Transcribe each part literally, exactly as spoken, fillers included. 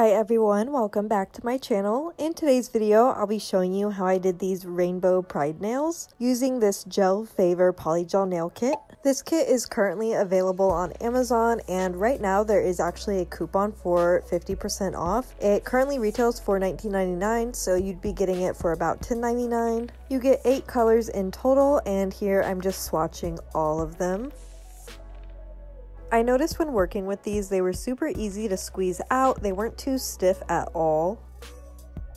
Hi everyone, welcome back to my channel. In today's video, I'll be showing you how I did these rainbow pride nails using this Gelfavor Polygel Nail Kit. This kit is currently available on Amazon, and right now there is actually a coupon for fifty percent off. It currently retails for nineteen ninety-nine, so you'd be getting it for about ten ninety-nine. You get eight colors in total, and here I'm just swatching all of them. I noticed when working with these, they were super easy to squeeze out. They weren't too stiff at all.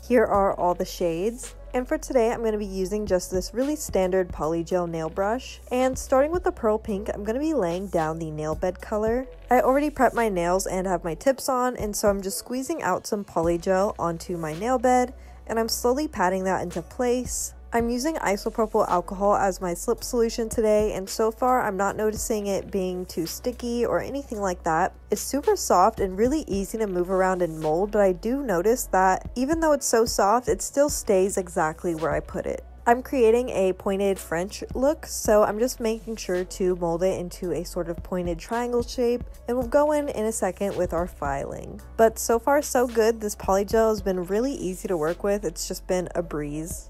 Here are all the shades. And for today, I'm going to be using just this really standard polygel nail brush. And starting with the pearl pink, I'm going to be laying down the nail bed color. I already prepped my nails and have my tips on, and so I'm just squeezing out some polygel onto my nail bed, and I'm slowly patting that into place. I'm using isopropyl alcohol as my slip solution today, and so far I'm not noticing it being too sticky or anything like that. It's super soft and really easy to move around and mold, but I do notice that even though it's so soft, it still stays exactly where I put it. I'm creating a pointed French look, so I'm just making sure to mold it into a sort of pointed triangle shape, and we'll go in in a second with our filing. But so far so good. This polygel has been really easy to work with. It's just been a breeze.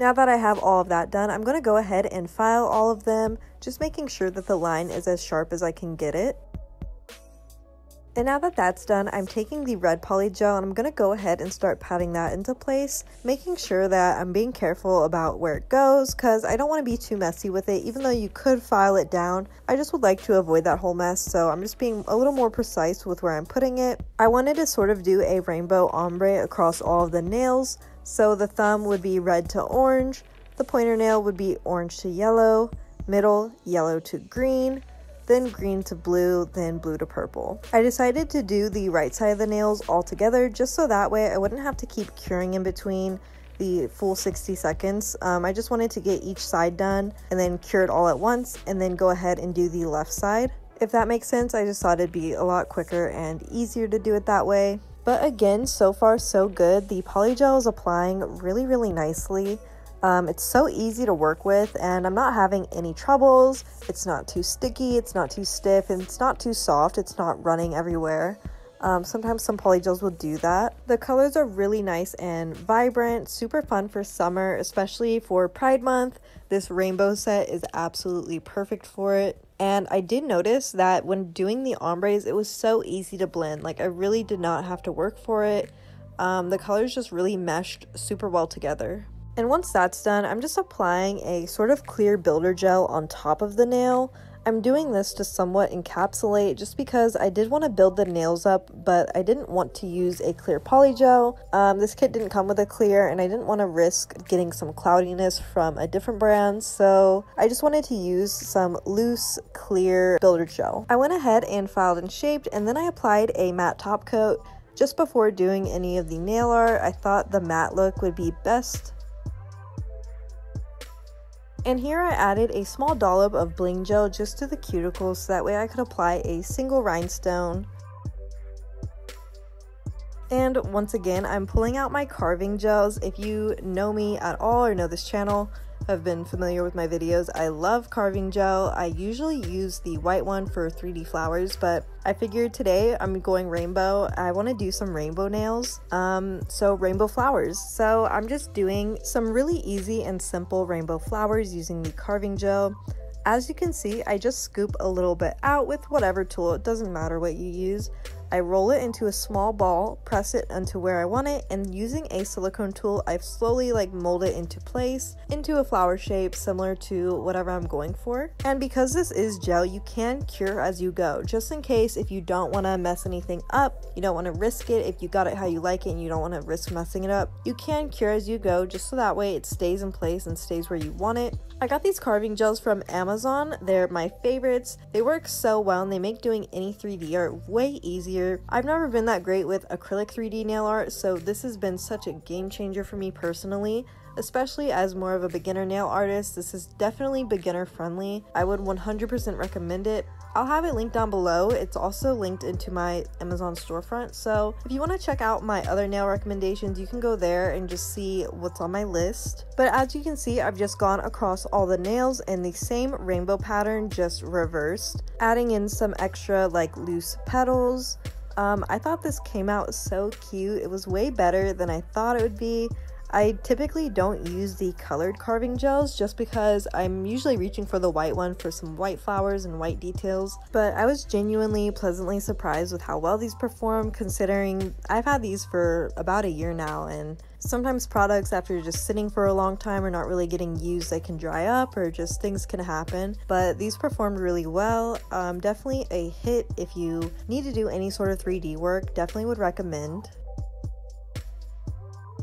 Now that I have all of that done, I'm going to go ahead and file all of them, just making sure that the line is as sharp as I can get it. And now that that's done, I'm taking the red polygel and I'm going to go ahead and start patting that into place, making sure that I'm being careful about where it goes because I don't want to be too messy with it. Even though you could file it down, I just would like to avoid that whole mess, so I'm just being a little more precise with where I'm putting it. I wanted to sort of do a rainbow ombre across all of the nails. So the thumb would be red to orange, the pointer nail would be orange to yellow, middle yellow to green, then green to blue, then blue to purple. I decided to do the right side of the nails all together just so that way I wouldn't have to keep curing in between the full sixty seconds. Um, I just wanted to get each side done and then cure it all at once and then go ahead and do the left side. If that makes sense, I just thought it'd be a lot quicker and easier to do it that way. But again, so far so good. The polygel is applying really, really nicely. Um, it's so easy to work with and I'm not having any troubles. It's not too sticky, it's not too stiff, and it's not too soft. It's not running everywhere. Um, sometimes some polygels will do that. The colors are really nice and vibrant, super fun for summer, especially for Pride Month. This rainbow set is absolutely perfect for it. And I did notice that when doing the ombres, it was so easy to blend. Like, I really did not have to work for it. Um, the colors just really meshed super well together. And once that's done, I'm just applying a sort of clear builder gel on top of the nail. I'm doing this to somewhat encapsulate just because I did want to build the nails up, but I didn't want to use a clear polygel. Um, this kit didn't come with a clear, and I didn't want to risk getting some cloudiness from a different brand, so I just wanted to use some loose, clear builder gel. I went ahead and filed and shaped, and then I applied a matte top coat. Just before doing any of the nail art, I thought the matte look would be best. And here I added a small dollop of bling gel just to the cuticles so that way I could apply a single rhinestone. And once again, I'm pulling out my carving gels. If you know me at all or know this channel, have been familiar with my videos, I love carving gel. I usually use the white one for three D flowers, but I figured today I'm going rainbow. I want to do some rainbow nails, um, so rainbow flowers. So I'm just doing some really easy and simple rainbow flowers using the carving gel. As you can see, I just scoop a little bit out with whatever tool. It doesn't matter what you use. I roll it into a small ball, press it onto where I want it, and using a silicone tool, I've slowly like molded it into place into a flower shape similar to whatever I'm going for. And because this is gel, you can cure as you go, just in case if you don't want to mess anything up, you don't want to risk it. If you got it how you like it and you don't want to risk messing it up, you can cure as you go, just so that way it stays in place and stays where you want it. I got these carving gels from Amazon. They're my favorites. They work so well and they make doing any three D art way easier. I've never been that great with acrylic three D nail art, so this has been such a game changer for me personally, especially as more of a beginner nail artist. This is definitely beginner friendly. I would one hundred percent recommend it. I'll have it linked down below. It's also linked into my Amazon storefront, so if you want to check out my other nail recommendations, you can go there and just see what's on my list. But as you can see, I've just gone across all the nails and the same rainbow pattern, just reversed, adding in some extra like loose petals. Um, I thought this came out so cute. It was way better than I thought it would be. I typically don't use the colored carving gels just because I'm usually reaching for the white one for some white flowers and white details, but I was genuinely pleasantly surprised with how well these perform, considering I've had these for about a year now, and sometimes products, after just sitting for a long time, are not really getting used. They can dry up or just things can happen, but these performed really well. Um, definitely a hit if you need to do any sort of three D work. Definitely would recommend.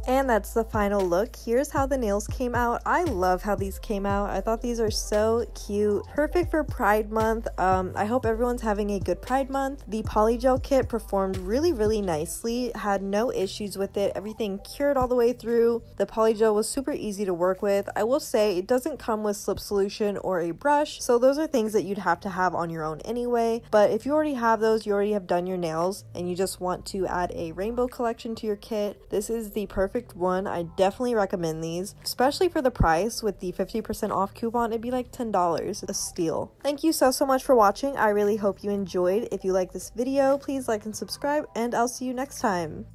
And that's the final look. Here's how the nails came out. I love how these came out. I thought these are so cute. Perfect for Pride Month. Um, I hope everyone's having a good Pride Month. The polygel kit performed really, really nicely. Had no issues with it. Everything cured all the way through. The polygel was super easy to work with. I will say it doesn't come with slip solution or a brush, so those are things that you'd have to have on your own anyway. But if you already have those, you already have done your nails, and you just want to add a rainbow collection to your kit, this is the perfect one. I definitely recommend these, especially for the price. With the fifty percent off coupon, it'd be like ten dollars, a steal. Thank you so so much for watching. I really hope you enjoyed. If you like this video, please like and subscribe, and I'll see you next time.